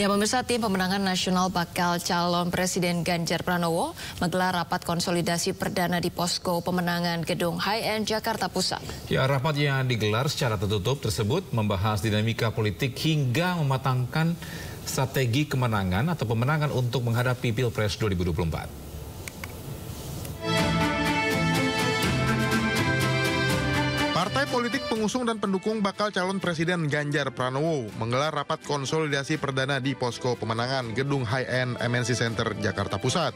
Ya, pemirsa, tim pemenangan nasional bakal calon Presiden Ganjar Pranowo menggelar rapat konsolidasi perdana di posko pemenangan Gedung High End Jakarta Pusat. Ya, rapat yang digelar secara tertutup tersebut membahas dinamika politik hingga mematangkan strategi kemenangan atau pemenangan untuk menghadapi Pilpres 2024. Partai politik pengusung dan pendukung bakal calon Presiden Ganjar Pranowo menggelar rapat konsolidasi perdana di posko pemenangan Gedung High End MNC Center Jakarta Pusat.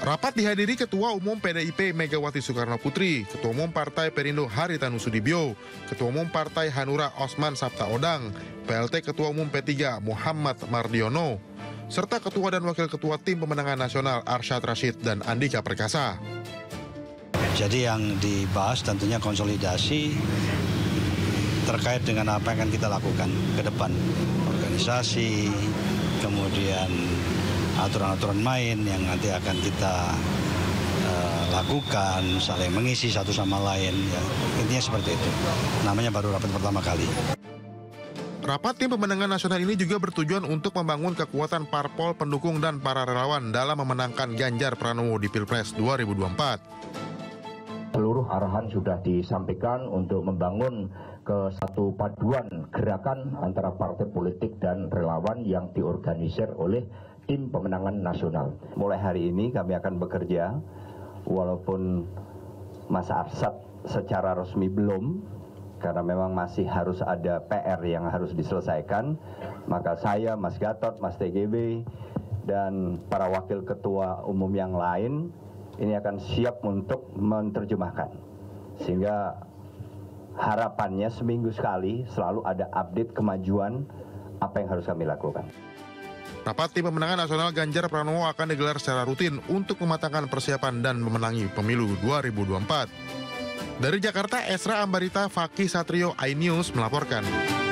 Rapat dihadiri Ketua Umum PDIP Megawati Soekarno Putri, Ketua Umum Partai Perindo Hary Tanoesoedibjo, Ketua Umum Partai Hanura Osman Sabta Odang, PLT Ketua Umum P3 Muhammad Mardiono, serta Ketua dan Wakil Ketua Tim Pemenangan Nasional Arsjad Rasjid dan Andika Perkasa. Jadi yang dibahas tentunya konsolidasi terkait dengan apa yang akan kita lakukan ke depan. Organisasi, kemudian aturan-aturan main yang nanti akan kita lakukan, saling mengisi satu sama lain. Ya. Intinya seperti itu, namanya baru rapat pertama kali. Rapat tim pemenangan nasional ini juga bertujuan untuk membangun kekuatan parpol pendukung dan para relawan dalam memenangkan Ganjar Pranowo di Pilpres 2024. Seluruh arahan sudah disampaikan untuk membangun ke satu paduan gerakan antara partai politik dan relawan yang diorganisir oleh tim pemenangan nasional. Mulai hari ini kami akan bekerja, walaupun Mas Arsad secara resmi belum, karena memang masih harus ada PR yang harus diselesaikan. Maka saya, Mas Gatot, Mas TGB, dan para wakil ketua umum yang lain, ini akan siap untuk menerjemahkan. Sehingga harapannya seminggu sekali selalu ada update kemajuan apa yang harus kami lakukan. Rapat tim pemenangan nasional Ganjar Pranowo akan digelar secara rutin untuk mematangkan persiapan dan memenangi pemilu 2024. Dari Jakarta, Esra Ambarita, Fakih Satrio, INews melaporkan.